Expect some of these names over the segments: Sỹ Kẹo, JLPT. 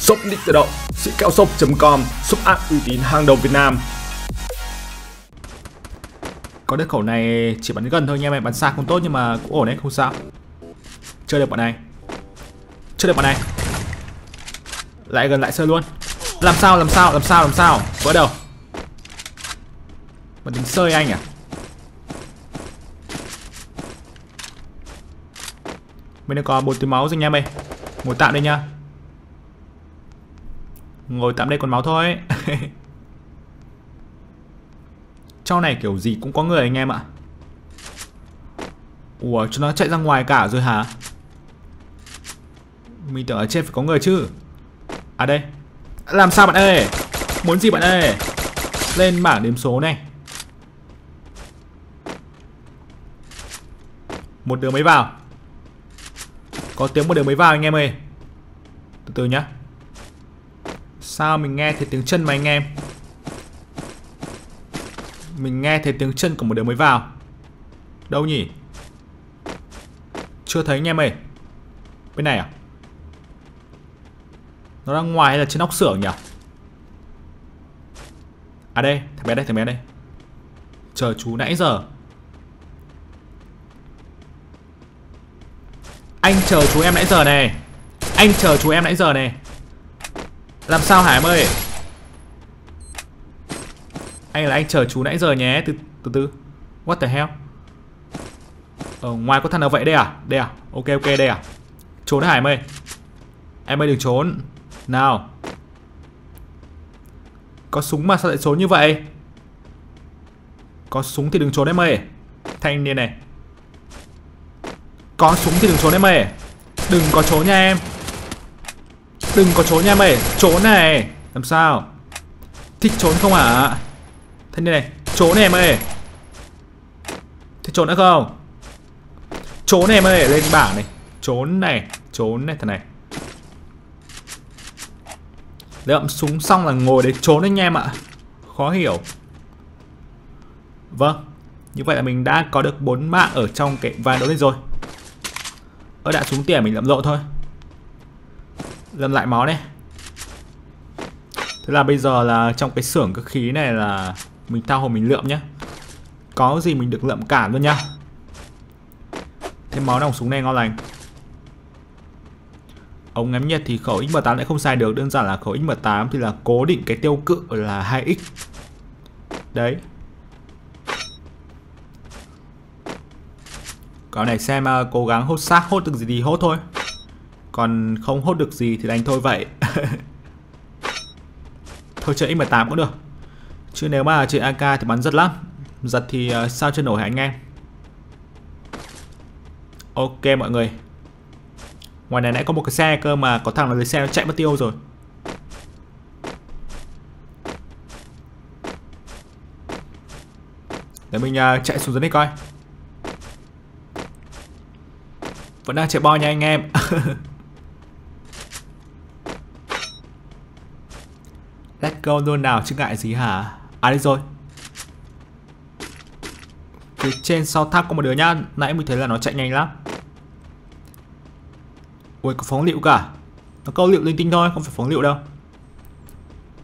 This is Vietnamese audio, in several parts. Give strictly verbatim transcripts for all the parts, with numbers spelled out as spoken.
Shop nick tự động, Sỹ Kẹo shop chấm com, shop app uy tín hàng đầu Việt Nam. Có được khẩu này chỉ bắn gần thôi nha mày, bắn xa không tốt nhưng mà cũng ổn đấy, không sao. Chơi được bọn này, chơi được bọn này. Lại gần lại sơ luôn. Làm sao, làm sao, làm sao, làm sao. Vỡ đầu. Mà tính sơi anh à? Mình đang có bốn túi máu rồi nha mày. Ngồi tạm đây nha. Ngồi tạm đây còn máu thôi. Trong này kiểu gì cũng có người anh em ạ. Ủa, chúng nó chạy ra ngoài cả rồi hả? Mình tưởng ở trên phải có người chứ. À đây. Làm sao bạn ơi? Muốn gì bạn ơi? Lên bảng đếm số này. Một đứa mới vào. Có tiếng một đứa mới vào anh em ơi. Từ từ nhá. Sao mình nghe thấy tiếng chân mà anh em? Mình nghe thấy tiếng chân của một đứa mới vào. Đâu nhỉ? Chưa thấy anh em ơi. Bên này à? Nó đang ngoài hay là trên nóc xưởng nhỉ? À đây, thằng bé đây, thằng bé đây. Chờ chú nãy giờ. Anh chờ chú em nãy giờ này. Anh chờ chú em nãy giờ này. Làm sao hả em ơi? Anh là anh chờ chú nãy giờ nhé. Từ từ từ. What the hell? Ở ngoài có thằng nào vậy đây à? Đây à? Ok ok đây à? Trốn hả em ơi? Em ơi đừng trốn. Nào. Có súng mà sao lại trốn như vậy? Có súng thì đừng trốn em ơi. Thanh niên này. Có súng thì đừng trốn em ơi. Đừng có trốn nha em. Đừng có trốn nha em ơi. Trốn này. Làm sao? Thích trốn không hả? Thanh niên này. Trốn này em ơi. Thích trốn nữa không? Trốn này em ơi. Lên bảng này. Trốn này. Trốn này thằng này. Lượm súng xong là ngồi đấy trốn anh em ạ. Khó hiểu. Vâng. Như vậy là mình đã có được bốn mạng ở trong cái ván đấu này rồi. Ơ đã súng tỉa mình lượm lộ thôi. Lượm lại máu này. Thế là bây giờ là trong cái xưởng cơ khí này là mình thao hồ mình lượm nhá. Có gì mình được lượm cản luôn nhá. Thêm máu đồng súng này ngon lành. Ống ngắm nhiệt thì khẩu X M tám lại không xài được. Đơn giản là khẩu X M tám thì là cố định cái tiêu cự là hai x. Đấy. Còn này xem uh, cố gắng hốt xác. Hốt được gì thì hốt thôi. Còn không hốt được gì thì đánh thôi vậy. Thôi chơi X M tám cũng được. Chứ nếu mà chơi A K thì bắn giật lắm. Giật thì uh, sao chơi nổi hả anh em. Ok mọi người. Ngoài này nãy có một cái xe cơ mà có thằng là lấy xe nó chạy mất tiêu rồi. Để mình uh, chạy xuống dưới này coi. Vẫn đang chạy bo nha anh em. Let's go luôn nào chứ ngại gì hả. À đây rồi. Phía trên sau tháp có một đứa nhá. Nãy mình thấy là nó chạy nhanh lắm. Ui, có phóng lựu cả. Nó câu lựu linh tinh thôi, không phải phóng lựu đâu.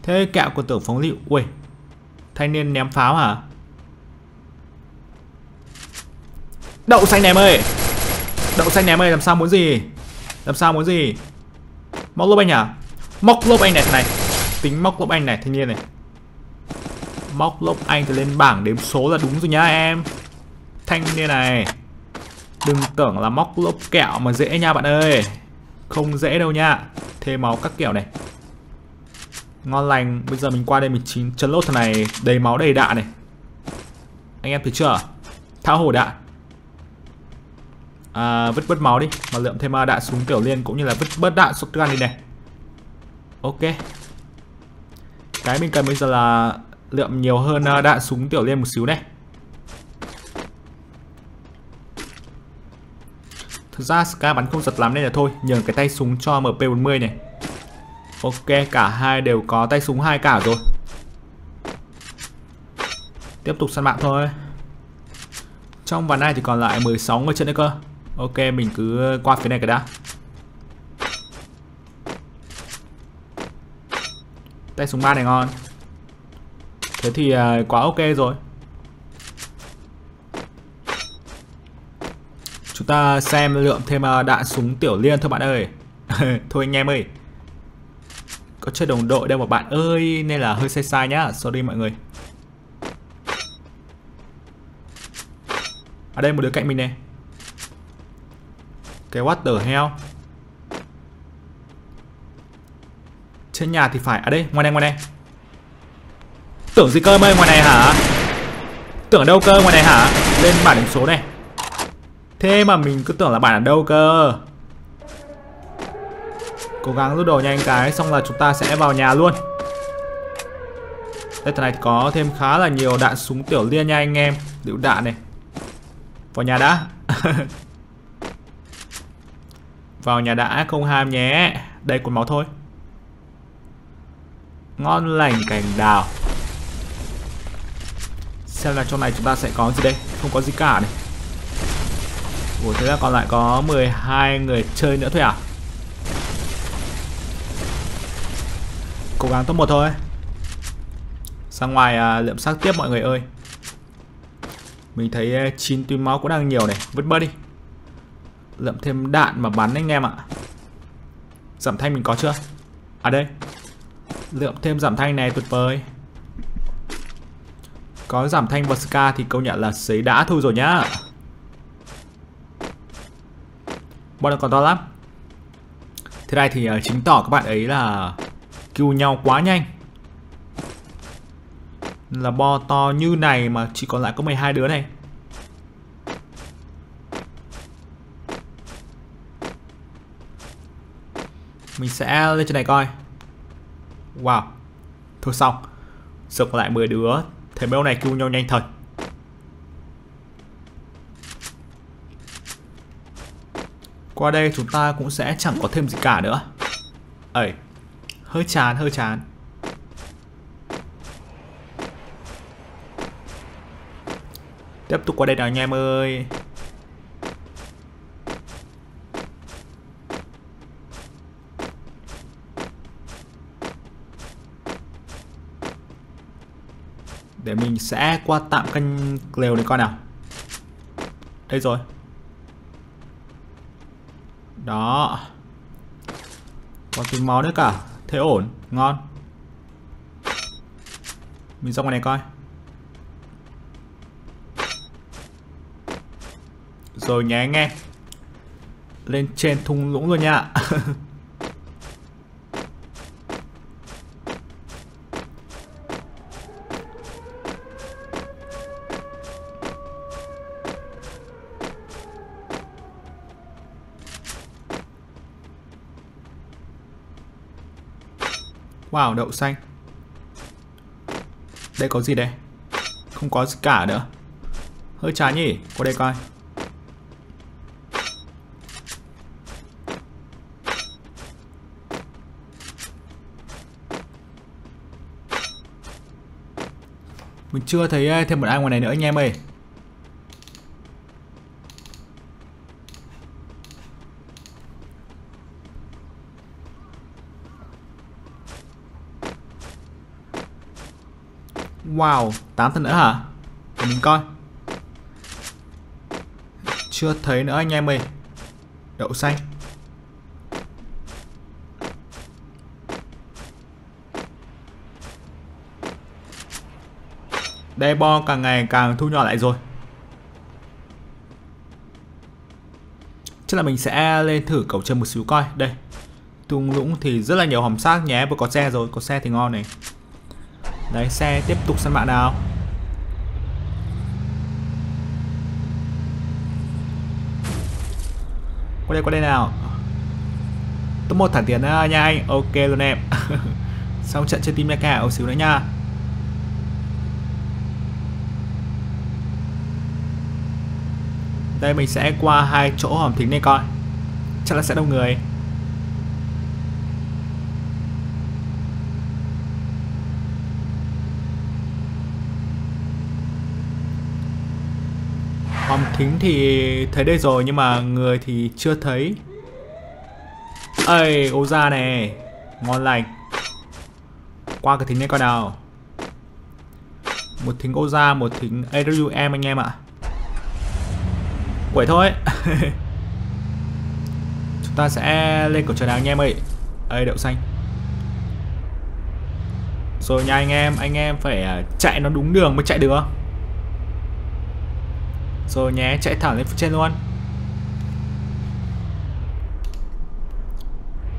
Thế Kẹo còn tưởng phóng lựu. Ui, thanh niên ném pháo hả? Đậu xanh ném ơi. Đậu xanh ném ơi, làm sao muốn gì. Làm sao muốn gì. Móc lốp anh hả? Móc lốp anh này này. Tính móc lốp anh này, thanh niên này. Móc lốp anh thì lên bảng đếm số là đúng rồi nhá em. Thanh niên này. Đừng tưởng là móc lốp Kẹo mà dễ nha bạn ơi. Không dễ đâu nha. Thêm máu các kiểu này. Ngon lành. Bây giờ mình qua đây mình chín chấn lốt thằng này. Đầy máu đầy đạn này. Anh em thấy chưa. Tháo hổ đạn à, vứt bớt máu đi. Mà lượm thêm đạn súng kiểu liên. Cũng như là vứt bớt đạn shotgun đi này. Ok. Cái mình cần bây giờ là lượm nhiều hơn đạn súng tiểu liên một xíu này. Thực ra Scar bắn không giật lắm nên là thôi. Nhường cái tay súng cho M P bốn mươi này. Ok, cả hai đều có tay súng hai cả rồi. Tiếp tục săn mạng thôi. Trong ván này thì còn lại mười sáu người chơi nữa cơ. Ok, mình cứ qua phía này cái đã. Tay súng ba này ngon. Thế thì quá ok rồi. Chúng ta xem lượm thêm đạn súng tiểu liên thôi bạn ơi. Thôi anh em ơi, có chơi đồng đội đâu mà bạn ơi, nên là hơi sai sai nhá, sorry mọi người. Ở đây một đứa cạnh mình này. Cái what the hell. Trên nhà thì phải. À đây, ngoài này, ngoài này. Tưởng gì cơ mây, ngoài này hả? Tưởng đâu cơ, ngoài này hả? Lên bảng điểm số này. Thế mà mình cứ tưởng là bản ở đâu cơ. Cố gắng rút đồ nhanh cái, xong là chúng ta sẽ vào nhà luôn. Đây, thằng này có thêm khá là nhiều đạn súng tiểu liên nha anh em. Lựu đạn này. Vào nhà đã. Vào nhà đã, không ham nhé. Đây, cột máu thôi. Ngon lành cành đào. Xem là trong này chúng ta sẽ có gì đây. Không có gì cả này. Ủa, thế là còn lại có mười hai người chơi nữa thôi à. Cố gắng top một thôi. Ra ngoài à, lượm xác tiếp mọi người ơi. Mình thấy chín túi máu cũng đang nhiều này. Vứt bớt đi. Lượm thêm đạn mà bắn anh em ạ. Giảm thanh mình có chưa? À đây. Lượm thêm giảm thanh này, tuyệt vời. Có giảm thanh và ska thì công nhận là sấy đã thôi rồi nhá. Bọn nó còn to lắm. Thế này thì chứng tỏ các bạn ấy là cứu nhau quá nhanh. Là bo to như này mà chỉ còn lại có mười hai đứa này. Mình sẽ lên trên này coi. Wow. Thôi xong. Giờ còn lại mười đứa. Thế mấy ông này cứu nhau nhanh thật. Qua đây chúng ta cũng sẽ chẳng có thêm gì cả nữa. Ấy, hơi chán, hơi chán. Tiếp tục qua đây nào anh em ơi. Để mình sẽ qua tạm căn lều này coi nào. Đây rồi. Đó. Có tí máu nữa cả. Thế ổn, ngon. Mình ra ngoài này coi. Rồi nhé anh em. Lên trên thung lũng rồi nha. Wow, đậu xanh. Đây có gì đây? Không có gì cả nữa. Hơi chán nhỉ, qua đây coi. Mình chưa thấy thêm một ai ngoài này nữa anh em ơi. Wow, tám thằng nữa hả? Để mình coi. Chưa thấy nữa anh em ơi. Đậu xanh. Đây, bo càng ngày càng thu nhỏ lại rồi. Chắc là mình sẽ lên thử cầu chân một xíu coi. Đây, thung lũng thì rất là nhiều hòm xác nhé. Vừa có xe rồi, có xe thì ngon này. Đấy, xe tiếp tục săn bạn nào. Qua đây, qua đây nào. Top một thả tiền nha anh. Ok luôn em. Xong trận chơi team nha cả. Ô xíu nữa nha. Đây, mình sẽ qua hai chỗ hòm thính này coi. Chắc là sẽ đông người. Hòm thính thì thấy đây rồi, nhưng mà người thì chưa thấy. Ây, ô ra này. Ngon lành. qua cái thính này coi nào. Một thính Oza, một thính a vê em anh em ạ. Quẩy thôi. Chúng ta sẽ lên cầu trò đào anh em ơi. Ê, đậu xanh. Rồi nha anh em, anh em phải chạy nó đúng đường mới chạy được. Rồi nhé, chạy thẳng lên phía trên luôn.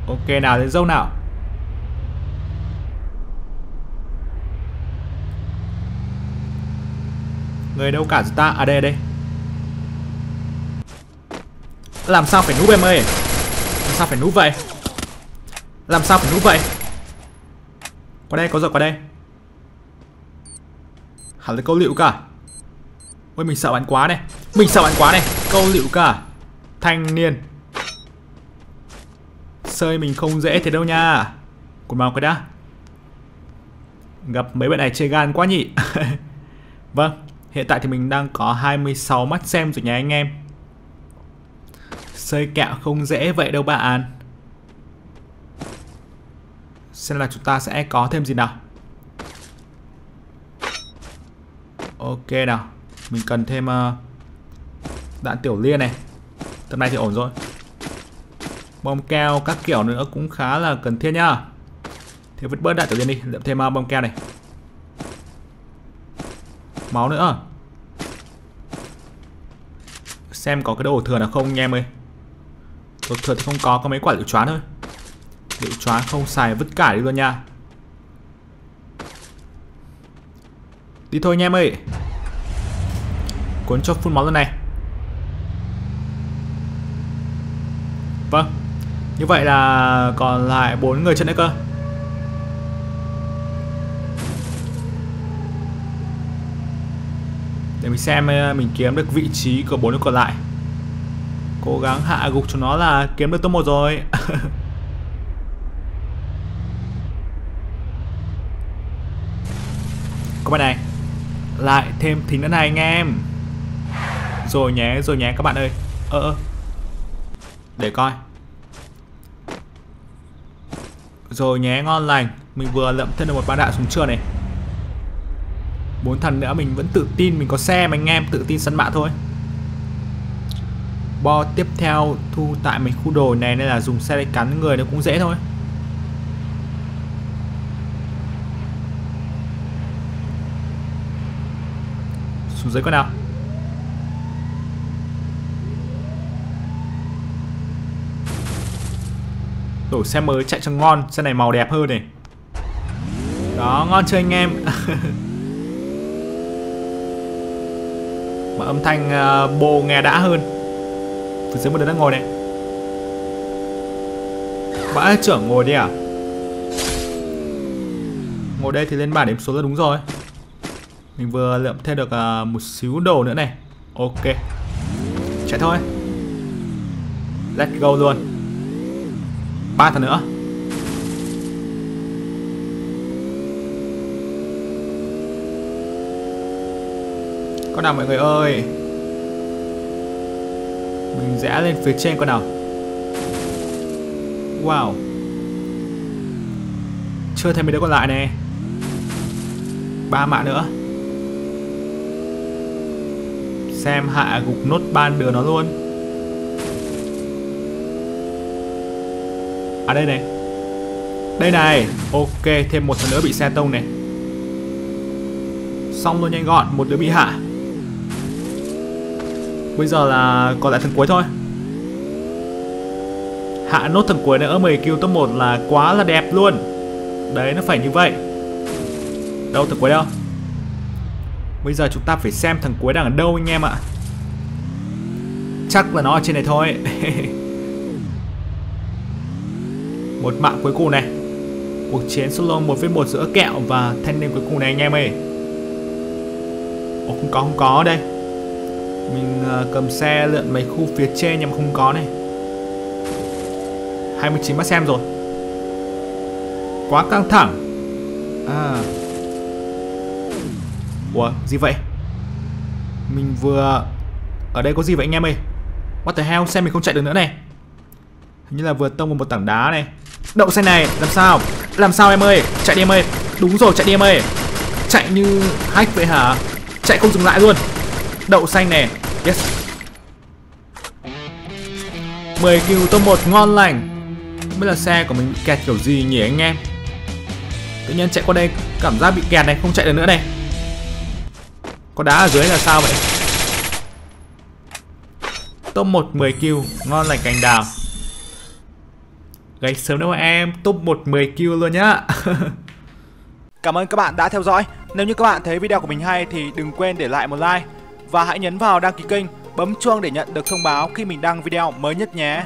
Ok nào, lên dâu nào. Người đâu cả chúng ta, à đây đây. Làm sao phải núp em ơi. Làm sao phải núp vậy. Làm sao phải núp vậy. Qua đây, có giật qua đây. Hẳn là câu liệu cả. Ôi mình sợ bạn quá này. Mình sợ bạn quá này. Câu liệu cả. Thanh niên. Sơi mình không dễ thế đâu nha. Cột màu cái đã. Gặp mấy bạn này chơi gan quá nhỉ. Vâng, hiện tại thì mình đang có hai mươi sáu mắt xem rồi nha anh em. Sơi kẹo không dễ vậy đâu bạn. Xem là chúng ta sẽ có thêm gì nào. Ok nào. Mình cần thêm uh, đạn tiểu liên này. Tầm này thì ổn rồi. Bom keo các kiểu nữa cũng khá là cần thiết nhá. Thế vứt bớt đạn tiểu liên đi. Đậm thêm uh, bom keo này. Máu nữa. Xem có cái đồ thừa nào không anh em ơi. Đồ thừa thì không có. Có mấy quả liệu choán thôi. Liệu choán không xài vứt cả đi luôn nha. Đi thôi anh em ơi. Cuốn cho phun máu lần này. Vâng. Như vậy là còn lại bốn người chân nữa cơ. Để mình xem mình kiếm được vị trí của bốn người còn lại. Cố gắng hạ gục cho nó là kiếm được top một rồi. Các bạn này. Lại thêm thính nữa này anh em. Rồi nhé, rồi nhé các bạn ơi. Ơ ờ, ơ. Để coi. Rồi nhé, ngon lành. Mình vừa lượm thêm được một băng đạn súng trường này. Bốn thằng nữa mình vẫn tự tin. Mình có xe mà anh em, tự tin săn bạ thôi. Bo tiếp theo thu tại mình khu đồi này. Nên là dùng xe để cắn người nó cũng dễ thôi. Xuống dưới coi nào. Đổi xe mới chạy cho ngon. Xe này màu đẹp hơn này. Đó, ngon chưa anh em. Mà âm thanh uh, bồ nghe đã hơn. Phía dưới một đứa đang ngồi này. Bãi trưởng ngồi đi à. Ngồi đây thì lên bảng điểm số là đúng rồi. Mình vừa lượm thêm được uh, một xíu đồ nữa này. Ok. Chạy thôi. Let's go luôn. Ba thằng nữa. Có nào mọi người ơi. Mình rẽ lên phía trên con nào. Wow. Chưa thấy mấy đứa còn lại này. Ba mạng nữa. Xem hạ gục nốt ban đứa nó luôn. À đây này. Đây này. Ok, thêm một thằng nữa bị xe tông này. Xong luôn nhanh gọn. Một đứa bị hạ. Bây giờ là còn lại thằng cuối thôi. Hạ nốt thằng cuối nữa. mười kill top một là quá là đẹp luôn. Đấy, nó phải như vậy. Đâu thằng cuối đâu. Bây giờ chúng ta phải xem thằng cuối đang ở đâu anh em ạ. Chắc là nó ở trên này thôi. Một mạng cuối cùng này. Cuộc chiến solo một v một giữa kẹo và thanh niên cuối cùng này anh em ơi. Ồ không có, không có đây. Mình uh, cầm xe lượn mấy khu phía trên nhưng mà không có này. hai mươi chín mắt xem rồi. Quá căng thẳng. À. Ủa gì vậy. Mình vừa. Ở đây có gì vậy anh em ơi. What the hell, xe mình không chạy được nữa này. Hình như là vừa tông vào một tảng đá này. Đậu xe này, làm sao. Làm sao em ơi. Chạy đi em ơi. Đúng rồi, chạy đi em ơi. Chạy như hack vậy hả? Chạy không dừng lại luôn. Đậu xanh nè. Yes. mười kill top một ngon lành. Không biết là xe của mình bị kẹt kiểu gì nhỉ anh em. Tự nhiên chạy qua đây cảm giác bị kẹt này, không chạy được nữa này. Có đá ở dưới là sao vậy? Top một mười kill, ngon lành cành đào. Gạch sớm đâu mà em, top một mười kill luôn nhá. Cảm ơn các bạn đã theo dõi. Nếu như các bạn thấy video của mình hay thì đừng quên để lại một like và hãy nhấn vào đăng ký kênh, bấm chuông để nhận được thông báo khi mình đăng video mới nhất nhé.